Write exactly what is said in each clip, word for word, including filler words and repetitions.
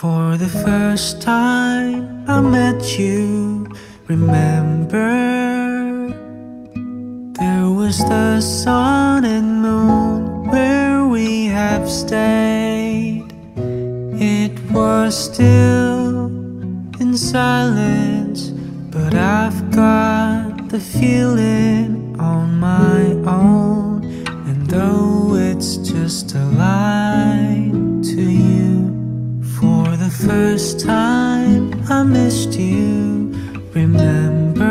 For the first time I met you, remember, there was the sun and moon where we have stayed. It was still in silence, but I've got the feeling on my own. And though it's just a lie to you, for the first time I missed you, remember,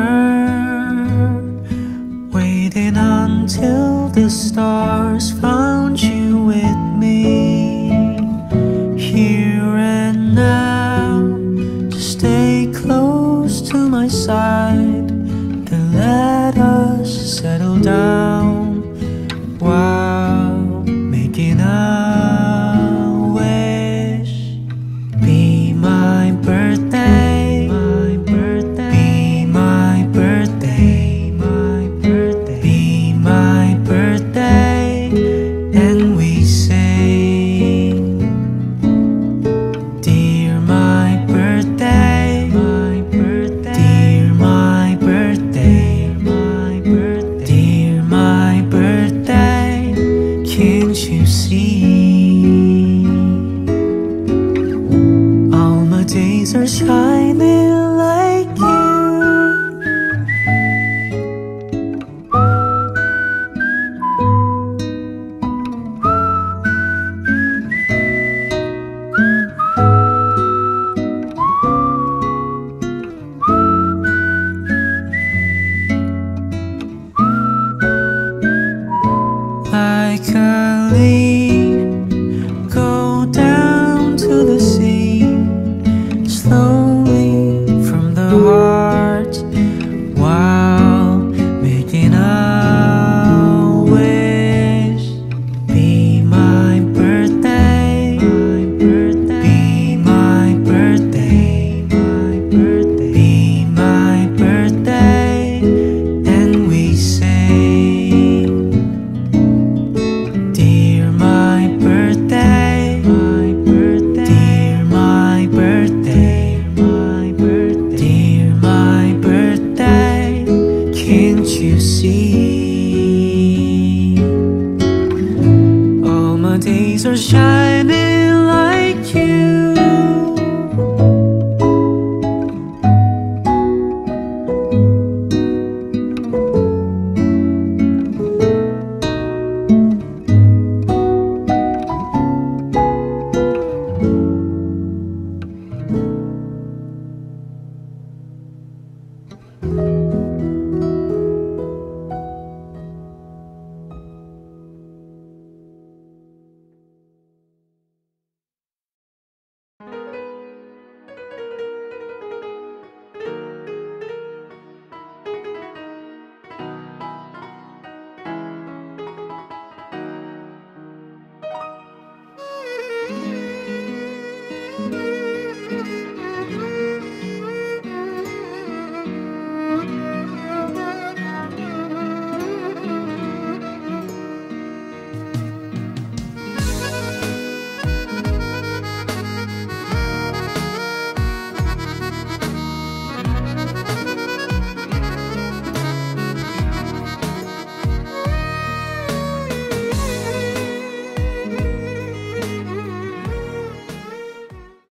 waiting until the stars found you with me. Here and now, just stay close to my side and let us settle down while making up. Days are shining.